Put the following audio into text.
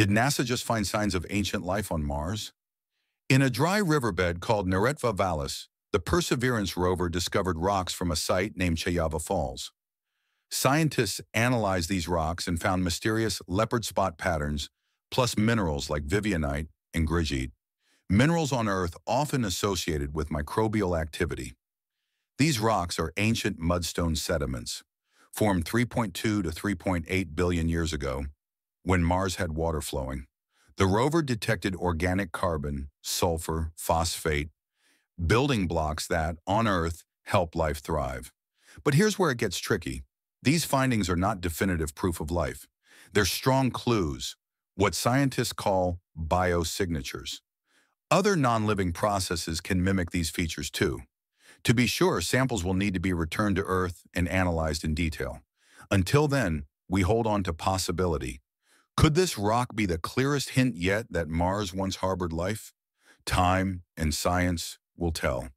Did NASA just find signs of ancient life on Mars? In a dry riverbed called Neretva Vallis, the Perseverance rover discovered rocks from a site named Cheyava Falls. Scientists analyzed these rocks and found mysterious leopard spot patterns, plus minerals like vivianite and grigite, minerals on Earth often associated with microbial activity. These rocks are ancient mudstone sediments, formed 3.2 to 3.8 billion years ago, when Mars had water flowing. The rover detected organic carbon, sulfur, phosphate, building blocks that, on Earth, help life thrive. But here's where it gets tricky. These findings are not definitive proof of life. They're strong clues, what scientists call biosignatures. Other non-living processes can mimic these features too. To be sure, samples will need to be returned to Earth and analyzed in detail. Until then, we hold on to possibility. Could this rock be the clearest hint yet that Mars once harbored life? Time and science will tell.